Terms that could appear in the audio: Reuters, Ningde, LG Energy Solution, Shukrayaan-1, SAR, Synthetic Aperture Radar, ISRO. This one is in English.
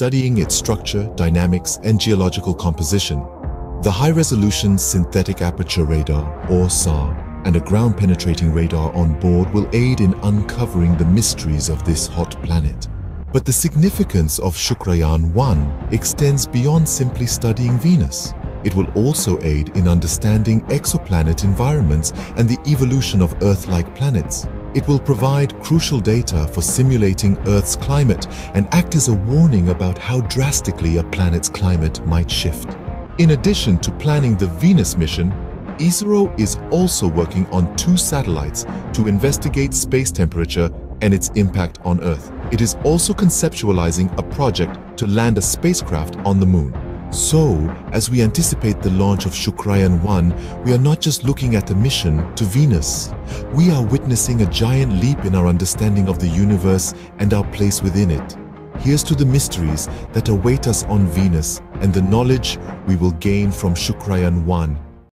studying its structure, dynamics, and geological composition. The high-resolution synthetic aperture radar, or SAR, and a ground-penetrating radar on board will aid in uncovering the mysteries of this hot planet. But the significance of Shukrayaan-1 extends beyond simply studying Venus. It will also aid in understanding exoplanet environments and the evolution of Earth-like planets. It will provide crucial data for simulating Earth's climate and act as a warning about how drastically a planet's climate might shift. In addition to planning the Venus mission, ISRO is also working on two satellites to investigate space temperature and its impact on Earth. It is also conceptualizing a project to land a spacecraft on the Moon. So, as we anticipate the launch of Shukrayaan-1, we are not just looking at the mission to Venus. We are witnessing a giant leap in our understanding of the universe and our place within it. Here's to the mysteries that await us on Venus and the knowledge we will gain from Shukrayaan-1.